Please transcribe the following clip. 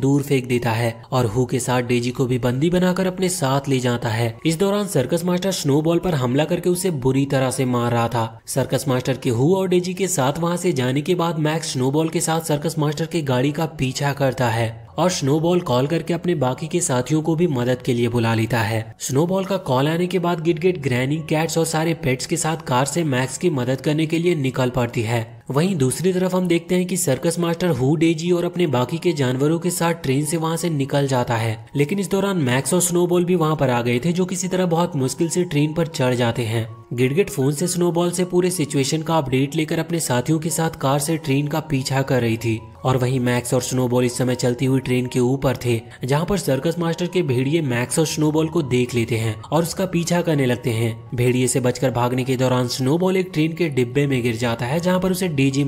दूर फेंक देता है और हू के साथ डेजी को भी बंदी बनाकर अपने साथ ले जाता है। इस दौरान सर्कस मास्टर स्नोबॉल पर हमला करके उसे बुरी तरह से मार रहा था। सर्कस मास्टर के हू और डेजी के साथ वहां से जाने के बाद मैक्स स्नोबॉल के साथ सर्कस मास्टर की गाड़ी का पीछा करता है और स्नोबॉल कॉल करके अपने बाकी के साथियों को भी मदद के लिए बुला लेता है। स्नोबॉल का कॉल आने के बाद गिट ग्रैनी कैट्स और सारे पेट्स के साथ कार से मैक्स की मदद करने के लिए निकल पड़ती है। वहीं दूसरी तरफ हम देखते हैं कि सर्कस मास्टर हू डेजी और अपने बाकी के जानवरों के साथ ट्रेन से वहां से निकल जाता है, लेकिन इस दौरान मैक्स और स्नोबॉल भी वहां पर आ गए थे जो किसी तरह बहुत मुश्किल से ट्रेन पर चढ़ जाते हैं। गिडगिट फोन से स्नोबॉल से पूरे सिचुएशन का अपडेट लेकर अपने साथियों के साथ कार से ट्रेन का पीछा कर रही थी और वहीं मैक्स और स्नोबॉल इस समय चलती हुई ट्रेन के ऊपर थे, जहां पर सर्कस मास्टर के भेड़िए मैक्स और स्नोबॉल को देख लेते हैं और उसका पीछा करने लगते हैं। भेड़िए से बचकर भागने के दौरान स्नोबॉल एक ट्रेन के डिब्बे में गिर जाता है, जहां पर उसे डेजी